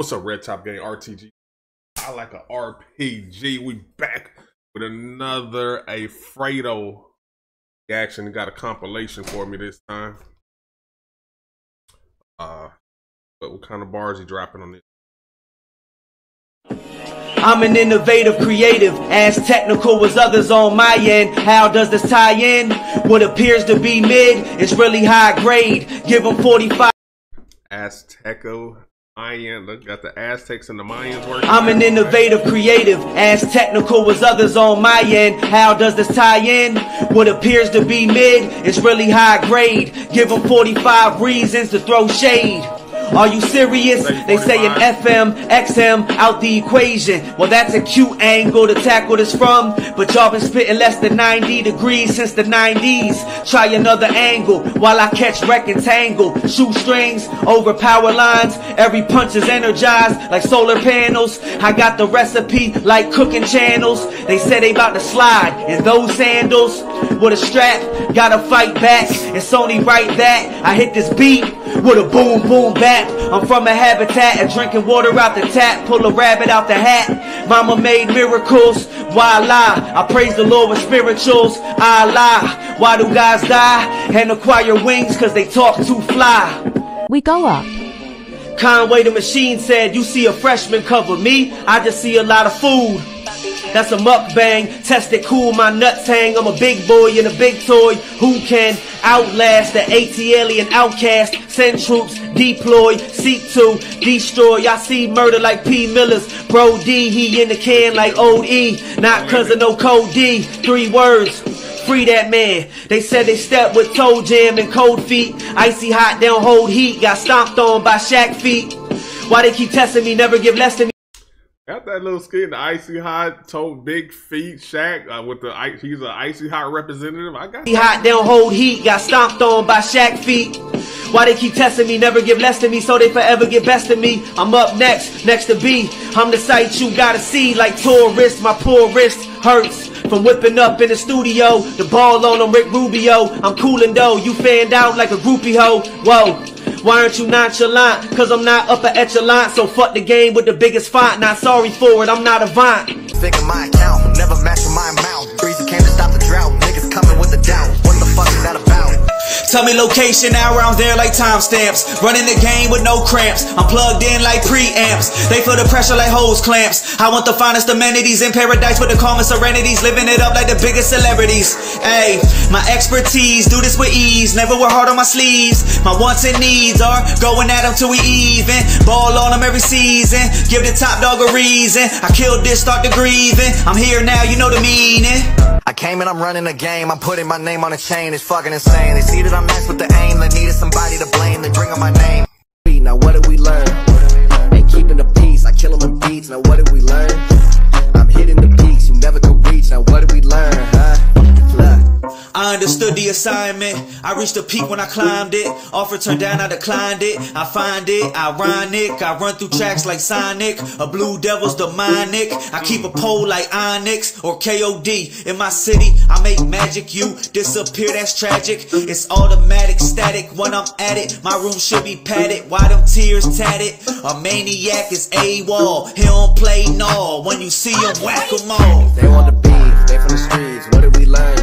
What's up, Red Top Game? RTG. I like a RPG. We back with another Afrado reaction. Got a compilation for me this time. But what kind of bars he dropping on this? I'm an innovative, creative, as technical as others on my end. How does this tie in? What appears to be mid is really high grade. Give them 45. Azteco. Mayan, look, got the Aztecs and the Mayans working. I'm an innovative, creative, as technical as others on my end. How does this tie in? What appears to be mid is really high grade. Give them 45 reasons to throw shade. Are you serious? They say an FM, XM out the equation. Well, that's a cute angle to tackle this from. But y'all been spitting less than 90 degrees since the 90s. Try another angle while I catch wreck and tangle. Shoestrings over power lines. Every punch is energized like solar panels. I got the recipe like cooking channels. They say they about to slide in those sandals. With a strap, gotta fight back. It's only right that I hit this beat with a boom, boom, back. I'm from a habitat of drinking water out the tap. Pull a rabbit out the hat. Mama made miracles. Why lie? I praise the Lord with spirituals. I lie. Why do guys die and acquire wings? Cause they talk too fly. We go up. Conway the Machine said, you see a freshman cover me, I just see a lot of food. That's a mukbang, test it cool, my nuts hang. I'm a big boy in a big toy. Who can outlast the ATL and outcast? Send troops, deploy, seek to destroy. I see murder like P. Miller's. Bro D, he in the can like O.D. Not cause of no K.O.D. 3 words. Free that man. They said they stepped with toe jam and cold feet. Icy hot, they don't hold heat. Got stomped on by Shaq feet. Why they keep testing me, never give less than me. Got that little skin, the icy hot, toe, big feet, Shaq, with the ice, he's an icy hot representative. I got hot, they don't hold heat, got stomped on by Shaq feet. Why they keep testing me, never give less than me, so they forever get best of me. I'm up next, next to B. I'm the sight you gotta see, like tourists, my poor wrist hurts. From whipping up in the studio, the ball on them, Rick Rubio. I'm coolin' though, you fanned out like a groupie hoe, whoa. Why aren't you nonchalant? Cause I'm not upper echelon. So fuck the game with the biggest font. Not sorry for it, I'm not a vaunt. Think of my account, never matching my mouth. Breezy came to stop the drought. Niggas coming with the doubt. What the fuck is that about? Tell me location, now I'm there like timestamps. Running the game with no cramps. I'm plugged in like preamps. They feel the pressure like hose clamps. I want the finest amenities in paradise with the calm and serenities. Living it up like the biggest celebrities. Ayy, my expertise, do this with ease. Never wear hard on my sleeves. My wants and needs are going at them till we even. Ball on them every season. Give the top dog a reason. I killed this, start the grieving. I'm here now, you know the meaning. I came and I'm running the game. I'm putting my name on a chain. It's fucking insane. They see that I'm nice with the aim, they needed somebody to blame, they bring on my name. Now what did we learn? Ain't keeping the peace, I kill them beats, now what did we learn? I'm hitting the peaks, you never could reach, now what did we learn, I understood the assignment, I reached the peak when I climbed it. Offer turned down, I declined it, I find it ironic. I run through tracks like Sonic, a blue devil's demonic. I keep a pole like Onyx or K.O.D. In my city, I make magic, you disappear, that's tragic. It's automatic, static, when I'm at it. My room should be padded, why them tears tatted? A maniac is AWOL, he don't play no. When you see him, whack them all. They want the beef, they from the streets, what did we learn?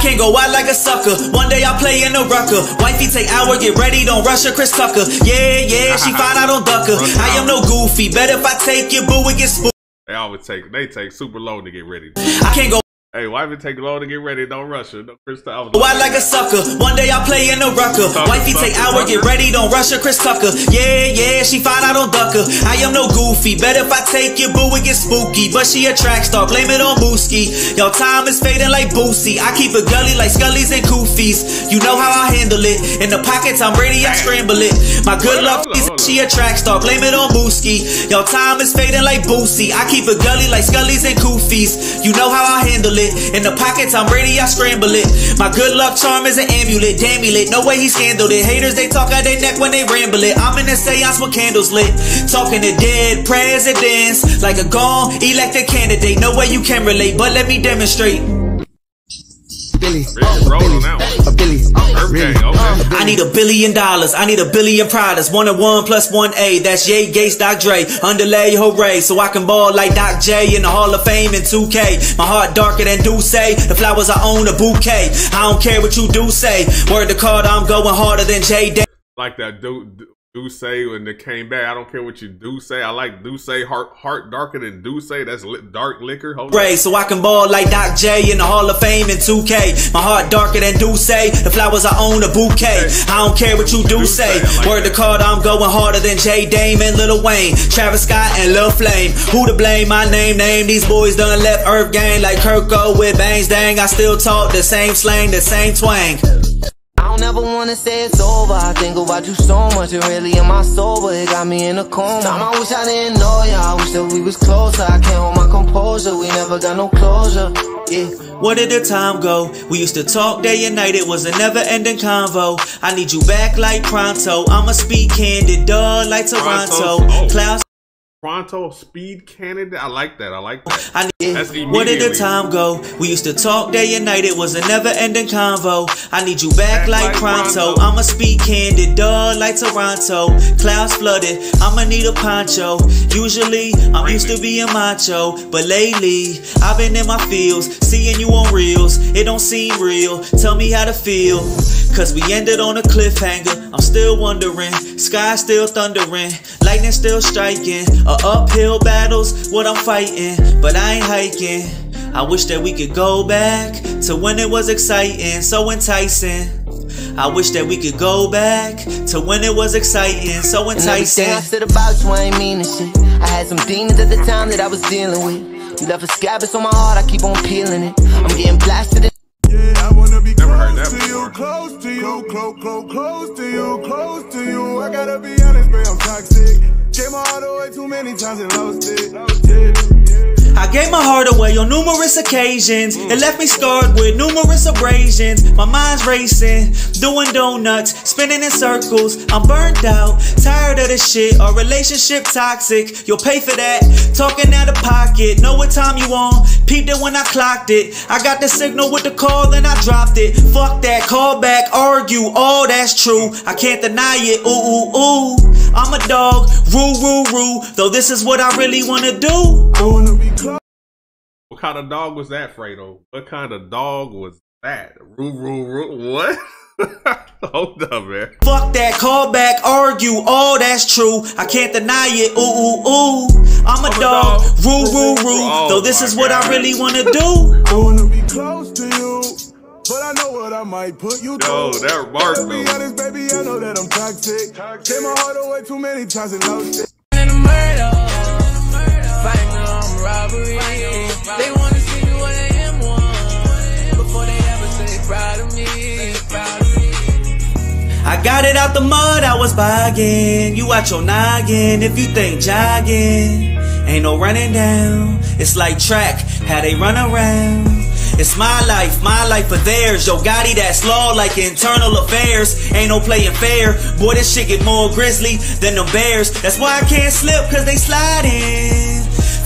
Can't go out like a sucker. One day I play in the rucker. Wifey take hour, get ready, don't rush her. Chris Tucker. Yeah, yeah, she fine, I don't duck her. I am no goofy. Bet if I take your boo, it gets spooked. They always take, they take super long to get ready. I can't go. Hey, wifey take long to get ready, don't rush her. No, Chris Tucker. Go out like a sucker. One day I play in the rucker. Wifey take hour, get ready, don't rush her. Chris Tucker. Yeah, yeah, she fine, I don't duck her. I am no goofy. Bet if I take your boo, it gets spooky. But she a track star, blame it on Mooski. Y'all time is fading like Boosie. I keep a gully like Scullys and Goofies. You know how I handle it. In the pockets, I'm ready, I scramble it. My good luck is she a track star, blame it on Mooski. Y'all time is fading like Boosie. I keep a gully like Scullys and Goofies. You know how I handle it. In the pockets, I'm ready, I scramble it. My good luck charm is an amulet. Damn you lit, no way he scandaled it. Haters, they talk out their neck when they ramble it. I'm in a seance with candles lit, talking to dead presidents like a gone elected candidate. No way you can relate, but let me demonstrate. Billy, a Billy, a Billy. I need $1 billion. I need $1 billion products. 1 and 1 + 1, 8. That's Jay Gates, Doc Dre. Underlay, hooray. So I can ball like Doc J in the Hall of Fame in 2K. My heart darker than Dusse. The flowers I own a bouquet. I don't care what you do say. Word to card, I'm going harder than Jay Dame. Like that Dusse when they came back. I don't care what you do say. I like Dusse. Heart darker than Dusse. That's dark liquor. Hold on. So I can ball like Doc J in the Hall of Fame in 2K. My heart darker than Dusse. The flowers I own a bouquet. I don't care what you do say. Like word to card, I'm going harder than Jay Dame and Lil Wayne, Travis Scott and Lil Flame. Who to blame? My name. These boys done left Earth gang like Kirk with bangs. Dang, I still talk the same slang, the same twang. I don't ever wanna say it's over. I think about you so much, it really in my soul, but it got me in a coma. I wish I didn't know ya, I wish that we was closer. I can't hold my composure, we never got no closure. Where did the time go? We used to talk day and night, it was a never-ending convo. I need you back like pronto. I'ma speed candid, duh, like Toronto. Clouds. Pronto, speed candidate. I like that. I like that. Where did the time go? We used to talk day and night. It was a never-ending convo. I need you back like pronto. I'ma speed candid, duh, like Toronto. Clouds flooded. I'ma need a poncho. Usually, I'm used to being macho, but lately, I've been in my fields, seeing you on reels. It don't seem real. Tell me how to feel, cause we ended on a cliffhanger. I'm still wondering. Sky still thundering. Lightning still striking. Uphill battles, what I'm fighting, but I ain't hiking. I wish that we could go back to when it was exciting, so enticing. I wish that we could go back to when it was exciting, so enticing. And everything I said about you, I ain't mean this shit. I had some demons at the time that I was dealing with. You left a scab, it's on my heart, I keep on peeling it. I'm getting blasted in. Yeah, I wanna be close to you, close to you, close to you, close to you. I gotta be honest, babe, I'm toxic. Gave my heart away too many times and lost it. I gave my heart away on numerous occasions. It left me scarred with numerous abrasions. My mind's racing, doing donuts, spinning in circles. I'm burnt out, tired of this shit. Our relationship toxic, you'll pay for that. Talking out of pocket, know what time you on. Peeped it when I clocked it. I got the signal with the call and I dropped it. Fuck that, call back, argue, all that's true. I can't deny it, ooh, ooh, ooh. I'm a dog, roo, roo, roo, though this is what I really want to do. I wanna be close. What kind of dog was that, Fredo? What kind of dog was that? Roo, roo, roo, what? Hold up, man. Fuck that, call back, argue, all that's true. I can't deny it, ooh, ooh, ooh. I'm a dog, roo, roo, roo, though this is what I really want to do. I wanna be close to you, but I know what I might put you through. Yo, that bark, though. Be honest, baby, I know that I'm toxic. Take my heart away too many times and lost it. They want to see me when I am one, before they ever say proud of me. I got it out the mud, I was bogging. You out your noggin, if you think jogging. Ain't no running down, it's like track, how they run around. It's my life for theirs. Yo Gotti, that's law like internal affairs. Ain't no playing fair. Boy, this shit get more grisly than the Bears. That's why I can't slip, cause they slide in.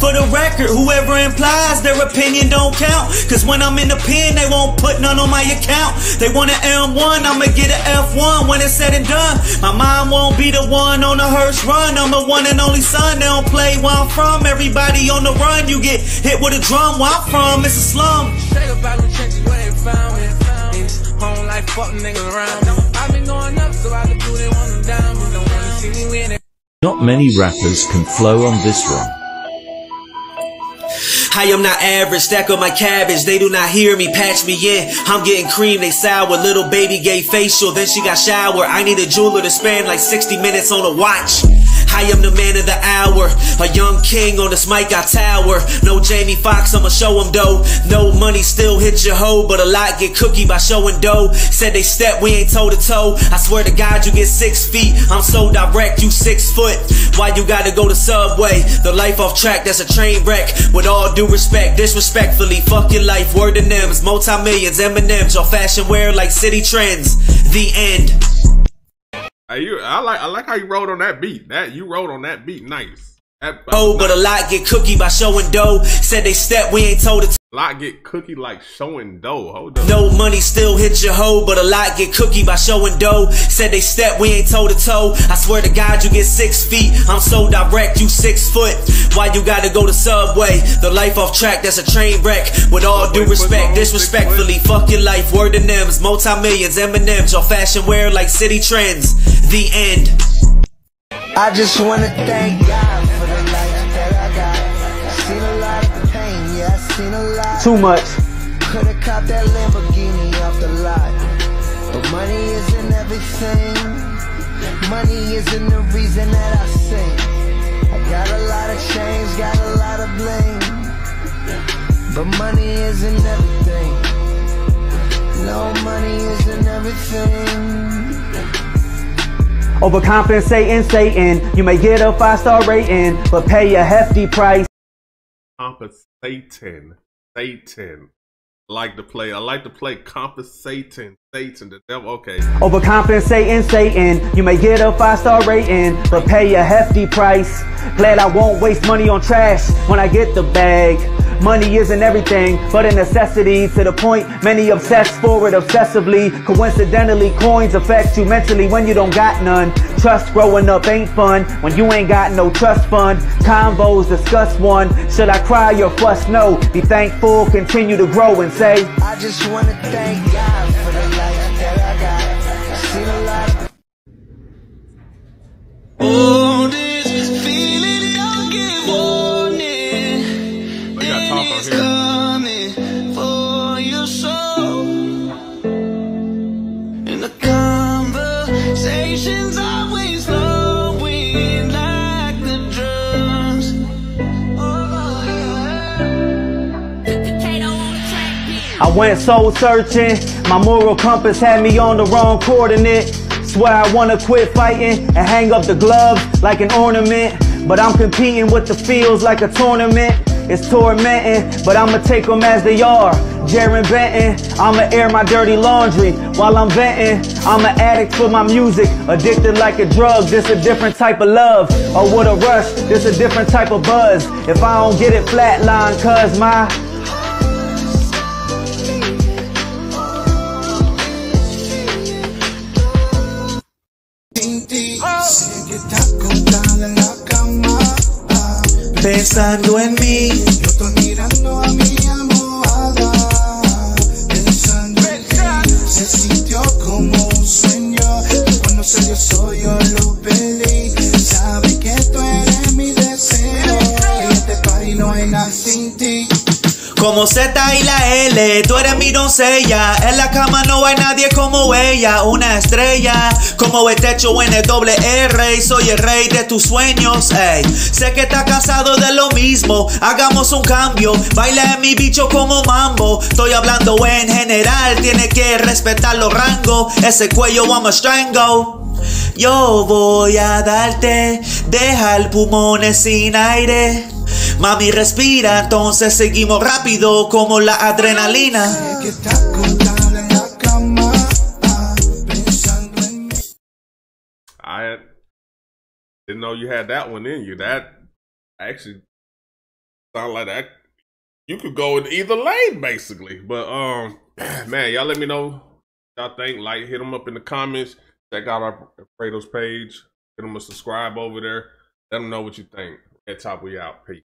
For the record, whoever implies their opinion don't count. Cause when I'm in the pen, they won't put none on my account. They want an M1, I'ma get an F1 when it's said and done. My mom won't be the one on the hearse run. I'm the one and only son, they don't play where I'm from. Everybody on the run, you get hit with a drum. Where I'm from, it's a slum. Straight up out of the trenches where they found me. Home life, fucking niggas around. I've been going up so I can do they want them down. But don't wanna see me win it. Not many rappers can flow on this one. I am not average, stack up my cabbage. They do not hear me, patch me in. I'm getting cream, they sour. Little baby gay facial, then she got shower. I need a jeweler to spend like 60 minutes on a watch. I am the man of the hour, a young king on this mic I tower. No Jamie Foxx, I'ma show him dough. No money still hit your hoe, but a lot get cookie by showing dough. Said they step, we ain't toe to toe. I swear to God you get 6 feet. I'm so direct, you 6 foot. Why you gotta go to Subway? The life off track, that's a train wreck. With all due respect, disrespectfully, fuck your life. Word to M's, multi-millions, M&M's. Y'all fashion wear like city trends. The end. I like how you rode on that beat. You rode on that beat nice. Oh, but a lot get cookie by showing dough. Said they step, we ain't told it. A lot get cookie like showing dough. Hold up. No money still hit your hoe, but a lot get cookie by showing dough. Said they step, we ain't toe to toe. I swear to God, you get 6 feet. I'm so direct, you 6 foot. Why you gotta go to Subway? The life off track, that's a train wreck. With all due respect, disrespectfully, fuck your life. Word and M's, multi-millions, M&M's, y'all fashion wear like city trends. The end. I just wanna thank God for the life that I got. I seen a lot of pain, yeah, I seen a lot. Too much. Coulda caught that Lamborghini off the lot. But money isn't everything. Money isn't the reason that I sing. I got a lot of change, got a lot of blame. But money isn't everything. No, money isn't everything. Overcompensating Satan, you may get a 5-star rating, but pay a hefty price. Compensating Satan. I like to play compensating Satan, the devil. Okay. Overcompensating Satan, you may get a 5-star rating, but pay a hefty price. Glad I won't waste money on trash when I get the bag. Money isn't everything, but a necessity, to the point many obsess for it obsessively. Coincidentally, coins affect you mentally when you don't got none. Trust growing up ain't fun when you ain't got no trust fund. Convos discuss one. Should I cry or fuss? No. Be thankful, continue to grow and say, I just want to thank God for the life that I got. I've seen a lot. Oh, this is feeling don't give warning. It's coming for your soul. And the conversation's always flowing like the drums. I went soul searching. My moral compass had me on the wrong coordinate. Swear I wanna quit fighting and hang up the gloves like an ornament. But I'm competing with the fields like a tournament. It's tormenting, but I'ma take them as they are. Jaron Benton, I'ma air my dirty laundry while I'm venting. I'm an addict for my music, addicted like a drug. This a different type of love, oh what a rush. This a different type of buzz. If I don't get it, flatline, cuz my pensando en mí, yo estoy mirando a mi amada, pensando en ti. Se sintió como un sueño, cuando se dio soy yo lo pedí. Sabe que tú eres mi deseo, en este país no hay nada sin ti. Como Z y la L, tú eres mi doncella. En la cama no hay nadie como ella, una estrella. Como el techo en el doble R, y soy el rey de tus sueños, ey. Sé que estás cansado de lo mismo, hagamos un cambio. Baila en mi bicho como mambo. Estoy hablando en general, tiene que respetar los rangos. Ese cuello I'm a strangle. Yo voy a darte, dejar pulmones sin aire. Mami respira, entonces seguimos rápido como la adrenalina. I didn't know you had that one in you. That actually sound like that. You could go in either lane basically. But man, y'all let me know y'all think. Like, hit them up in the comments. Check out our Afrado's page. Hit them a subscribe over there. Let them know what you think. Red Top, we out. Peace.